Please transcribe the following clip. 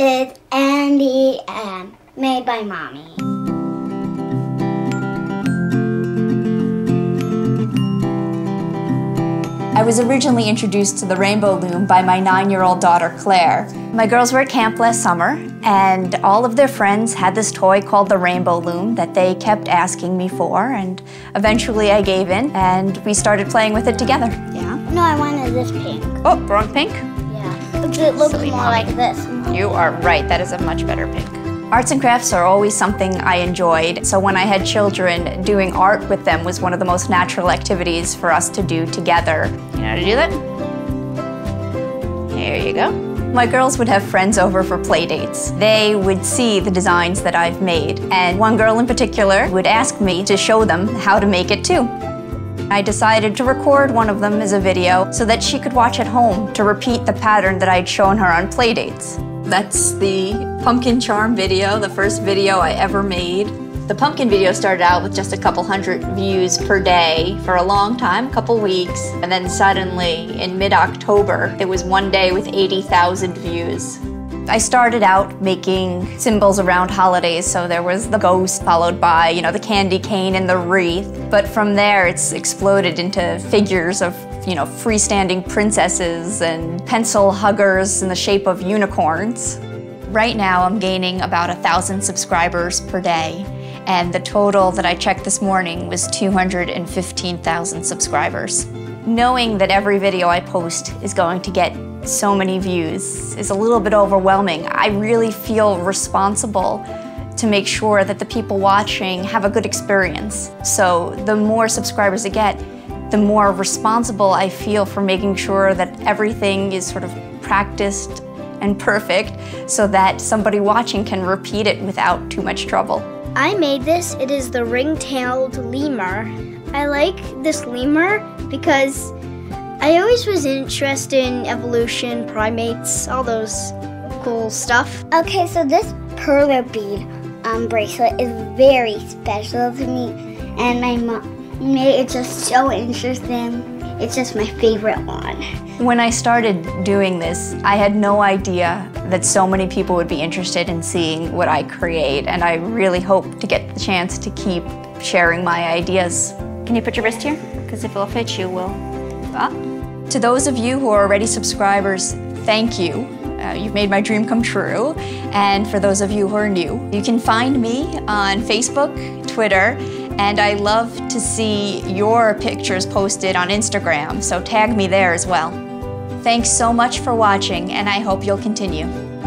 It's Andy and Made by Mommy. I was originally introduced to the Rainbow Loom by my 9-year-old daughter, Claire. My girls were at camp last summer, and all of their friends had this toy called the Rainbow Loom that they kept asking me for, and eventually I gave in, and we started playing with it together. Yeah. No, I wanted this pink. Oh, wrong pink? Yeah, because it looks more like this. You are right, that is a much better pink. Arts and crafts are always something I enjoyed, so when I had children, doing art with them was one of the most natural activities for us to do together. You know how to do that? There you go. My girls would have friends over for play dates. They would see the designs that I've made, and one girl in particular would ask me to show them how to make it too. I decided to record one of them as a video so that she could watch at home to repeat the pattern that I'd shown her on play dates. That's the Pumpkin Charm video, the first video I ever made. The pumpkin video started out with just a couple hundred views per day for a long time, a couple weeks, and then suddenly in mid-October, there was one day with 80,000 views. I started out making symbols around holidays, so there was the ghost followed by, you know, the candy cane and the wreath. But from there, it's exploded into figures of, you know, freestanding princesses and pencil huggers in the shape of unicorns. Right now, I'm gaining about 1,000 subscribers per day, and the total that I checked this morning was 215,000 subscribers. Knowing that every video I post is going to get so many views is a little bit overwhelming. I really feel responsible to make sure that the people watching have a good experience. So the more subscribers I get, the more responsible I feel for making sure that everything is sort of practiced and perfect so that somebody watching can repeat it without too much trouble. I made this. It is the ring-tailed lemur. I like this lemur because I always was interested in evolution, primates, all those cool stuff. Okay, so this pearl bead bracelet is very special to me, and my mom made it just so interesting. It's just my favorite one. When I started doing this, I had no idea that so many people would be interested in seeing what I create, and I really hope to get the chance to keep sharing my ideas. Can you put your wrist here? Because if it'll fit you, we'll... Ah. To those of you who are already subscribers, thank you. You've made my dream come true. And for those of you who are new, you can find me on Facebook, Twitter, and I love to see your pictures posted on Instagram, so tag me there as well. Thanks so much for watching, and I hope you'll continue.